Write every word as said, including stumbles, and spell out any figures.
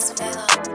Taylor.